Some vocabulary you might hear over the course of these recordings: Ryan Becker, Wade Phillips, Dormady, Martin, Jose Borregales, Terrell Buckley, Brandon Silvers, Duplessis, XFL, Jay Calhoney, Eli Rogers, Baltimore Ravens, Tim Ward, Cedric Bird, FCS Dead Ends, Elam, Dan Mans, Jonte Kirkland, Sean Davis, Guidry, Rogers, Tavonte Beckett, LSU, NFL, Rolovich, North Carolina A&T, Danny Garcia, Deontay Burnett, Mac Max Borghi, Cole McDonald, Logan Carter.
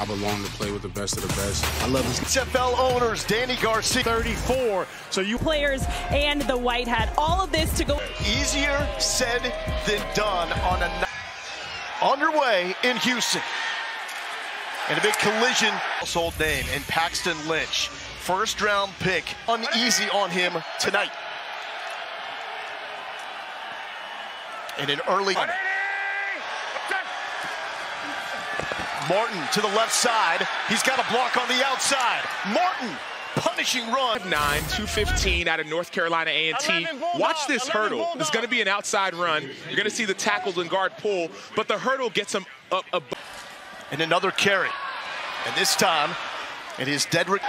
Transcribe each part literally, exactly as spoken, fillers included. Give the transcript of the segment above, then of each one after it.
I belong to play with the best of the best. I love this. X F L owners, Danny Garcia, thirty-four. So you players and the white hat, all of this to go. Easier said than done on a underway in Houston. And a big collision. Household name in Paxton Lynch. First round pick. Uneasy on him tonight. And an early. Martin to the left side. He's got a block on the outside. Martin, punishing run. nine, two fifteen out of North Carolina A and T. Watch this hurdle. It's going to be an outside run. You're going to see the tackled and guard pull, but the hurdle gets him up above. And another carry. And this time, it is Dedrick.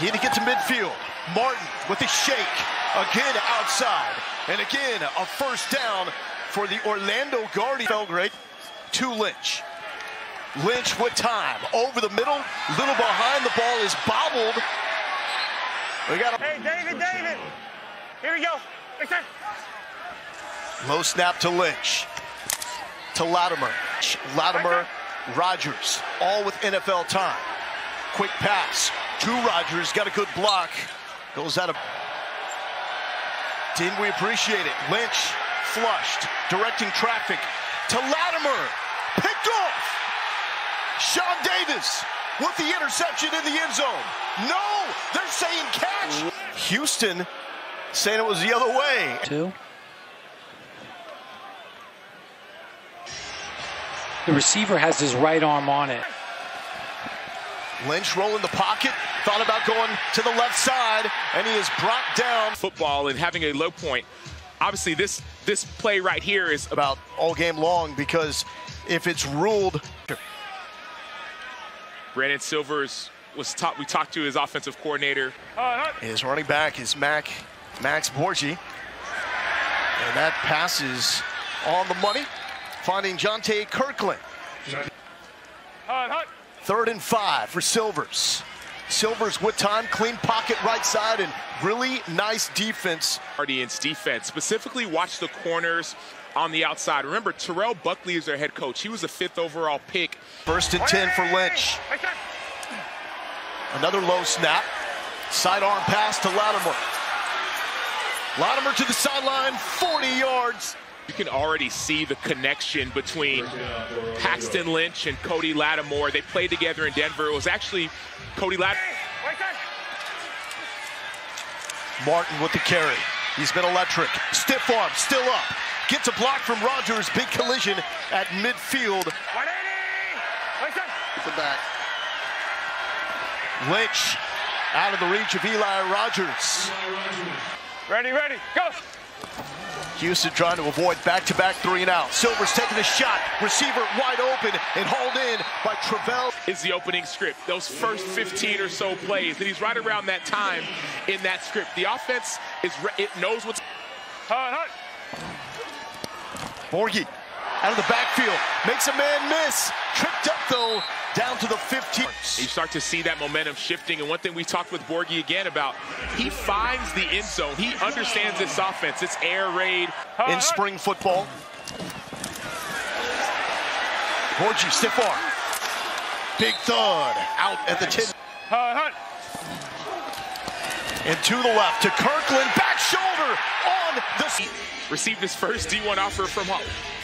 Need to get to midfield. Martin with a shake. Again outside. And again, a first down for the Orlando Guardians. Belgrade to Lynch. Lynch with time. Over the middle. Little behind. The ball is bobbled. We got a hey, David, David. Here we go. Low snap to Lynch. To Latimer. Latimer, Rogers, all with N F L time. Quick pass to Rogers, got a good block, goes out of. Didn't we appreciate it? Lynch flushed, directing traffic to Latimer, picked off. Sean Davis with the interception in the end zone. No, they're saying catch. Houston saying it was the other way. Two. The receiver has his right arm on it. Lynch rolling the pocket, thought about going to the left side, and he is brought down. Football and having a low point. Obviously, this this play right here is about all game long because if it's ruled. Brandon Silvers was top. We talked to his offensive coordinator. Uh, his running back is Mac Max Borghi, and that pass is on the money. Finding Jonte Kirkland. Third and five for Silvers. Silvers with time, clean pocket right side, and really nice defense. Guardians defense. Specifically watch the corners on the outside. Remember, Terrell Buckley is their head coach. He was the fifth overall pick. First and ten for Lynch. Another low snap. Sidearm pass to Latimer. Latimer to the sideline, forty yards. You can already see the connection between Paxton Lynch and Cody Latimer. They played together in Denver. It was actually Cody Latimer. Martin with the carry. He's been electric. Stiff arm, still up. Gets a block from Rogers. Big collision at midfield. Get the back. Lynch out of the reach of Eli Rogers. Ready, ready, go. Houston trying to avoid back-to-back three and out. Silvers taking the shot. Receiver wide open and hauled in by Travell. It's the opening script. Those first fifteen or so plays. And he's right around that time in that script. The offense, is it knows what's... Hunt, Hunt. Borghi out of the backfield. Makes a man miss. Tripped up, though, down to the fifteen. You start to see that momentum shifting. And one thing we talked with Borghi again about, he finds the end zone. He understands this offense. It's air raid. In spring football. Borghi, stiff arm. Big thud out at the ten. And to the left to Kirkland. Back shoulder on the... Received his first D one offer from,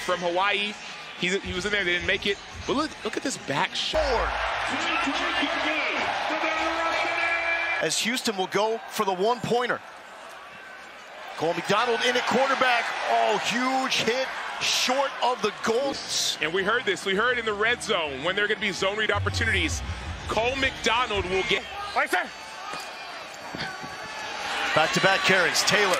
from Hawaii. He, he was in there. They didn't make it. But look, look at this back shot. As Houston will go for the one-pointer. Cole McDonald in at quarterback. Oh, huge hit short of the goals. And we heard this. We heard in the red zone when there are going to be zone read opportunities. Cole McDonald will get. Back-to-back carries. Taylor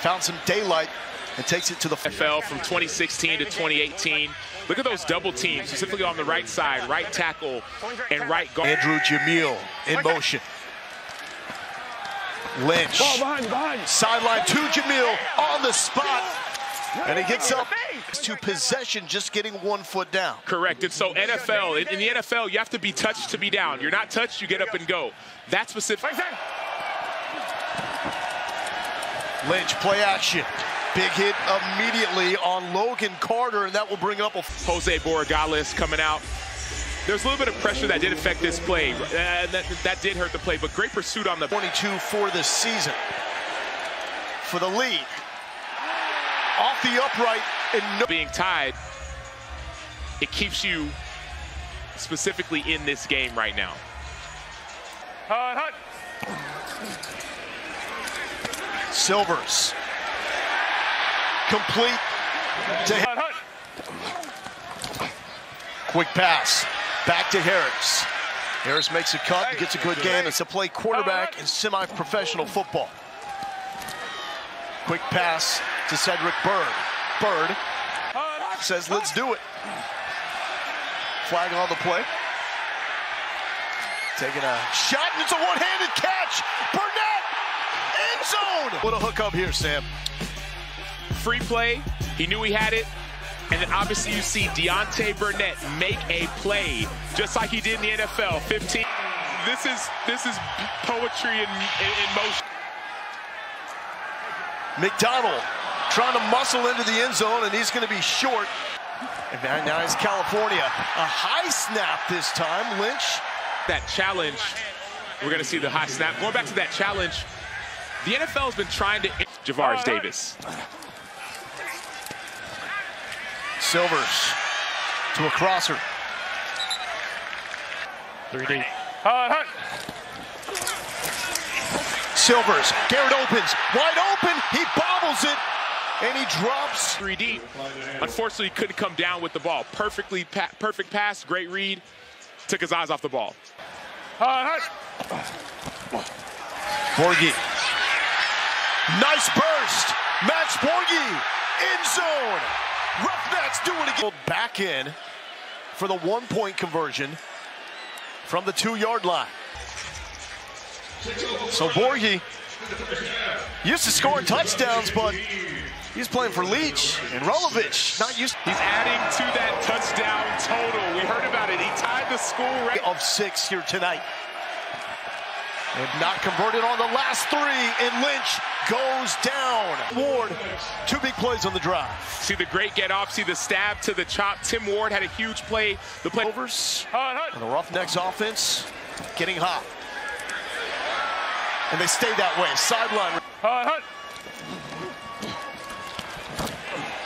found some daylight. And takes it to the X F L from twenty sixteen to twenty eighteen. Look at those double teams, specifically on the right side, right tackle and right guard. Andrew Jamiel in motion. Lynch, sideline to Jamiel on the spot, and he gets up to possession, just getting one foot down. Correct. And so N F L, in the N F L, you have to be touched to be down. You're not touched, you get up and go. That's specific. Lynch, play action. Big hit immediately on Logan Carter, and that will bring up a... Jose Borregales coming out. There's a little bit of pressure that did affect this play. Uh, that, that did hurt the play, but great pursuit on the twenty-two for this season. For the lead. Off the upright and no being tied. It keeps you specifically in this game right now. Hut, hut. Silvers. Complete to hut, hut. Quick pass, back to Harris. Harris makes a cut, and gets a good game. It's a play quarterback in semi-professional football. Quick pass to Cedric Bird. Bird says, let's do it. Flag on the play. Taking a shot, and it's a one-handed catch. Burnett, end zone. What a hook up here, Sam. Free play, he knew he had it. And then obviously you see Deontay Burnett make a play, just like he did in the N F L. fifteen. This is this is poetry in, in, in motion. McDonald trying to muscle into the end zone, and he's going to be short. And now he's California. A high snap this time, Lynch. That challenge, we're going to see the high snap. Going back to that challenge, the N F L has been trying to... Javaris Davis. Silvers to a crosser. Three deep. Uh, Silvers. Garrett opens. Wide open. He bobbles it. And he drops. Three deep. Unfortunately, couldn't come down with the ball. Perfectly pa perfect pass. Great read. Took his eyes off the ball. Uh, Borghi. Nice burst. Max Borghi. End zone. Roughnecks do it again. Back in for the one-point conversion from the two-yard line. So Borghi used to scoring touchdowns, but he's playing for Leach and Rolovich. Not used. He's adding to that touchdown total. We heard about it. He tied the school record of six here tonight. And not converted on the last three, and Lynch goes down. Ward, two big plays on the drive. See the great get-off, see the stab to the chop. Tim Ward had a huge play. The playovers, and the Roughnecks offense getting hot. And they stay that way, sideline.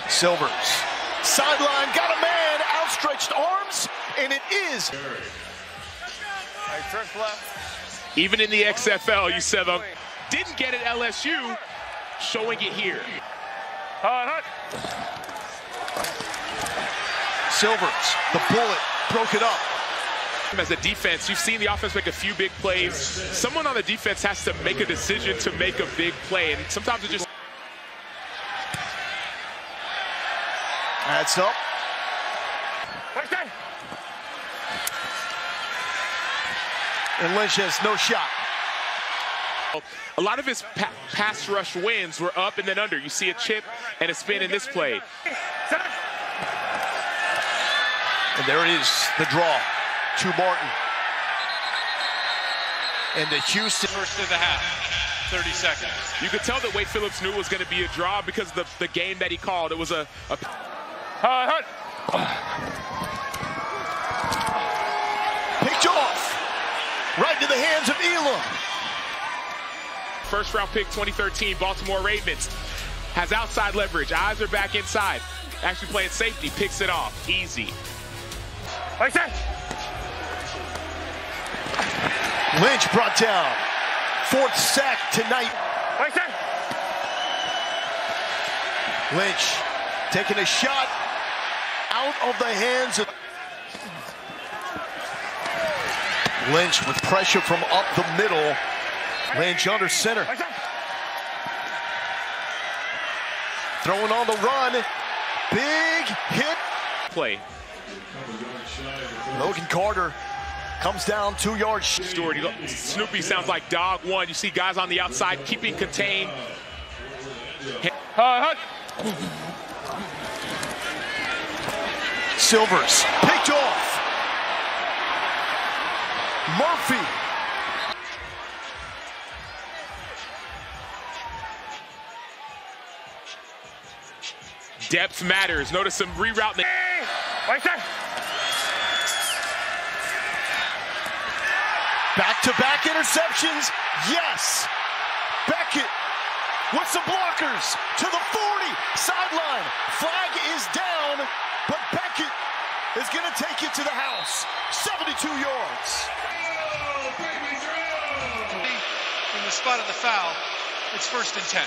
Silvers, sideline, got a man, outstretched arms, and it is. All right, turn left. Even in the X F L, you said them didn't get it L S U, showing it here. Silvers, the bullet, broke it up. As a defense, you've seen the offense make a few big plays. Someone on the defense has to make a decision to make a big play, and sometimes it just... That's up. And Lynch has no shot. A lot of his pa pass rush wins were up and then under. You see a chip and a spin in this play. And there it is, the draw to Martin. And the Houston... First of the half, thirty seconds. You could tell that Wade Phillips knew it was going to be a draw because of the, the game that he called. It was a... a... Picked off. Right to the hands of Elam. First round pick twenty thirteen, Baltimore Ravens. Has outside leverage. Eyes are back inside. Actually playing safety. Picks it off. Easy. Like that. Lynch brought down. Fourth sack tonight. Like that. Lynch taking a shot out of the hands of... Lynch with pressure from up the middle. Lynch under center. Throwing on the run. Big hit. Play. Logan Carter comes down two yards. Stewart, Snoopy sounds like dog one. You see guys on the outside keeping contained. Uh, Silvers picked off. Murphy. Depth matters. Notice some rerouting. Right there. Back-to-back interceptions, yes. Beckett with some blockers to the forty, sideline. Flag is down, but Beckett is going to take it to the house. seventy-two yards. In the spot of the foul, it's first and ten.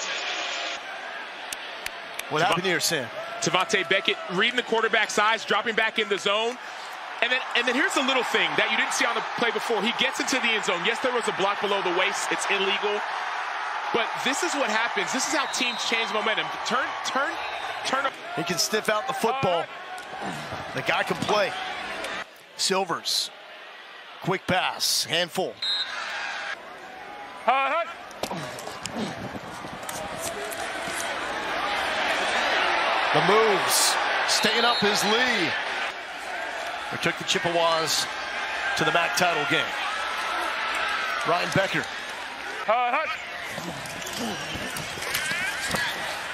What happened here, Sam? Tavonte Beckett reading the quarterback's eyes, dropping back in the zone. And then, and then here's a little thing that you didn't see on the play before. He gets into the end zone. Yes, there was a block below the waist. It's illegal. But this is what happens. This is how teams change momentum. Turn, turn, turn. He can sniff out the football. The guy can play. Silvers. Quick pass. Handful. Uh-huh. The moves. Staying up his lead. They took the Chippewas to the MAC title game. Ryan Becker. Uh,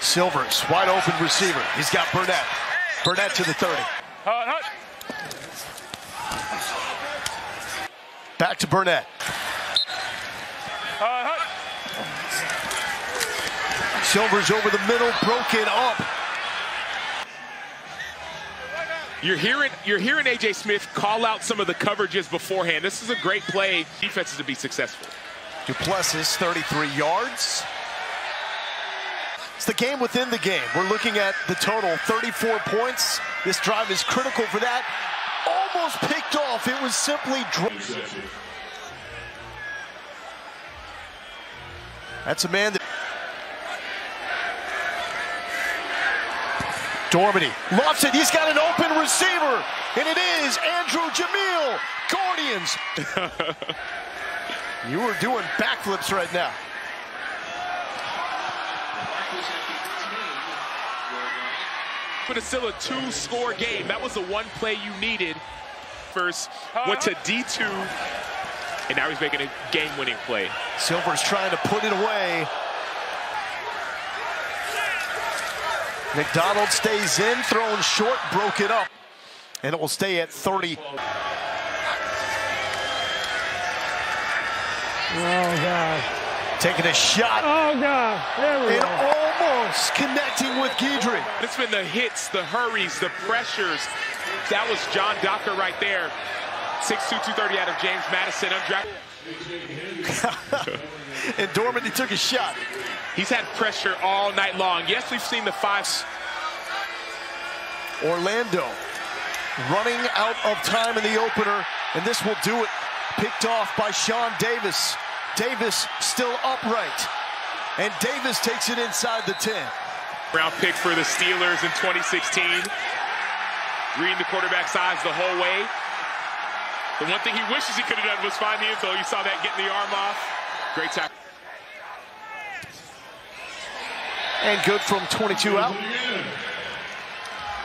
Silvers, wide open receiver. He's got Burnett. Burnett to the thirty. Uh, Back to Burnett. Uh, Silvers over the middle, broken up. You're hearing, you're hearing A J Smith call out some of the coverages beforehand. This is a great play. Defenses to be successful. Duplessis, thirty-three yards. It's the game within the game. We're looking at the total, thirty-four points. This drive is critical for that. Almost picked off. It was simply dropped. That's a man that... Dormady lofts it. He's got an open receiver, and it is Andrew Jamiel, Guardians. You are doing backflips right now. But it's still a two-score game. That was the one play you needed. First went to D two, and now he's making a game-winning play. Silver's trying to put it away. McDonald stays in, thrown short, broke it up, and it will stay at thirty. Oh, God. Taking a shot. Oh, God. There we and go. Almost connecting with Guidry. It's been the hits, the hurries, the pressures. That was John Docker right there. six two, two thirty out of James Madison. Undrafted. And Dormady took a shot. He's had pressure all night long. Yes, we've seen the fives. Orlando running out of time in the opener, and this will do it. Picked off by Sean Davis. Davis still upright, and Davis takes it inside the ten. Round pick for the Steelers in twenty sixteen. Reading the quarterback's eyes the whole way. The one thing he wishes he could have done was find the end zone. You saw that getting the arm off. Great tackle. And good from twenty-two out.